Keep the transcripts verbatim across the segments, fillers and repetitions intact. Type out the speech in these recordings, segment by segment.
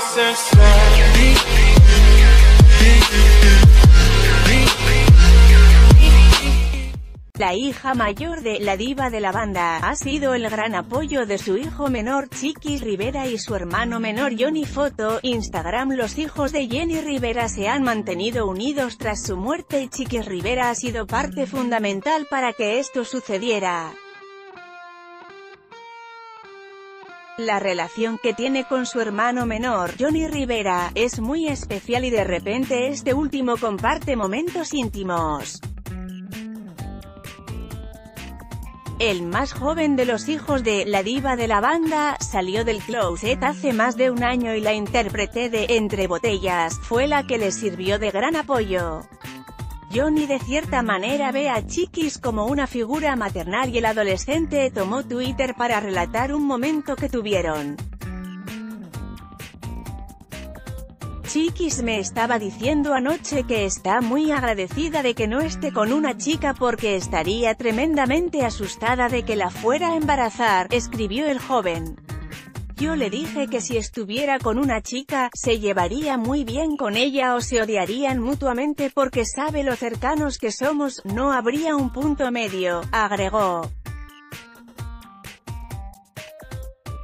hacer ser. La hija mayor de La Diva de la Banda ha sido el gran apoyo de su hijo menor Chiquis Rivera y su hermano menor Johnny. Foto, Instagram. Los hijos de Jenni Rivera se han mantenido unidos tras su muerte y Chiquis Rivera ha sido parte fundamental para que esto sucediera. La relación que tiene con su hermano menor, Johnny Rivera, es muy especial y de repente este último comparte momentos íntimos. El más joven de los hijos de La Diva de la Banda salió del closet hace más de un año y la intérprete de Entre Botellas fue la que le sirvió de gran apoyo. Johnny de cierta manera ve a Chiquis como una figura maternal y el adolescente tomó Twitter para relatar un momento que tuvieron. Chiquis me estaba diciendo anoche que está muy agradecida de que no esté con una chica porque estaría tremendamente asustada de que la fuera a embarazar, escribió el joven. Yo le dije que si estuviera con una chica, se llevaría muy bien con ella o se odiarían mutuamente porque sabe lo cercanos que somos, no habría un punto medio, agregó.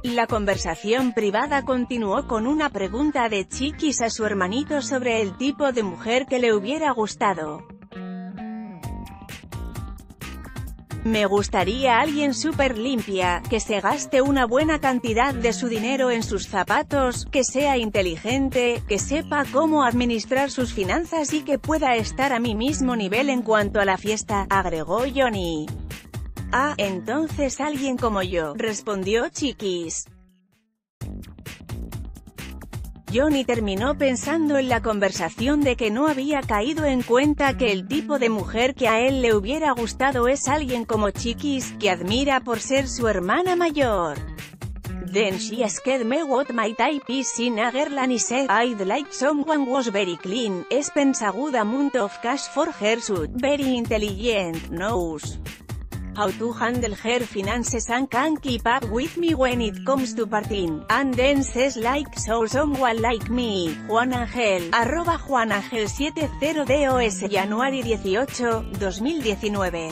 La conversación privada continuó con una pregunta de Chiquis a su hermanito sobre el tipo de mujer que le hubiera gustado. Me gustaría alguien súper limpia, que se gaste una buena cantidad de su dinero en sus zapatos, que sea inteligente, que sepa cómo administrar sus finanzas y que pueda estar a mi mismo nivel en cuanto a la fiesta, agregó Johnny. Ah, entonces alguien como yo, respondió Chiquis. Johnny terminó pensando en la conversación de que no había caído en cuenta que el tipo de mujer que a él le hubiera gustado es alguien como Chiquis, que admira por ser su hermana mayor. Then she asked me what my type is in a girl and I said, I'd like someone was very clean, spends a good amount of cash for her suit, very intelligent, knows how to handle her finances and can keep up with me when it comes to partying, and then says like so someone like me, Juan Ángel, arroba Juan Ángel setenta dos de January dieciocho, dos mil diecinueve.